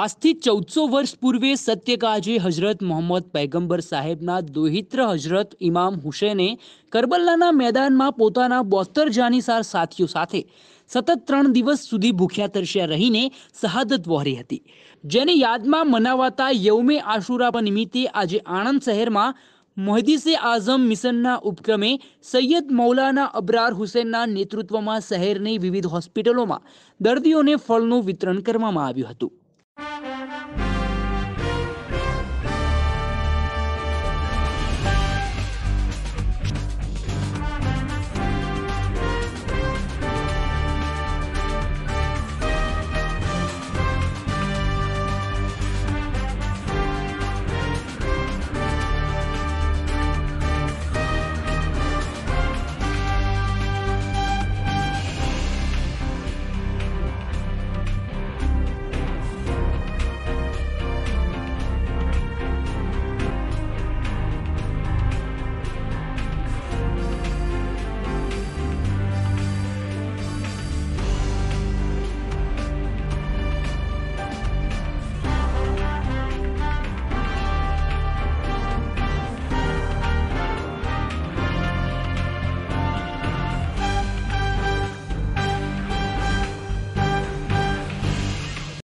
આજથી 1400 વર્ષ પૂર્વે સત્ય કાજે હજરત મોહમ્મદ પૈગમ્બર સાહેબના દોહિત્ર હજરત ઇમામ હુસૈને કરબલાના મેદાનમાં પોતાના 72 જાનીસાર સાથીઓ સાથે સતત 3 દિવસ સુધી ભૂખ્યા તરસ્યા રહીને શહાદત વહોરી હતી, જેને યાદમાં મનાવાતા યૌમે આશુરા નિમિત્તે આજે આણંદ શહેરમાં मोहद्दीसे आजम मिशनना उपक्रमे सैयद मौलाना अबरार हुसैनना नेतृत्वमां शहेरनी विविध होस्पिटलोमां दर्दीओने फळनुं वितरण करवामां आव्युं हतुं।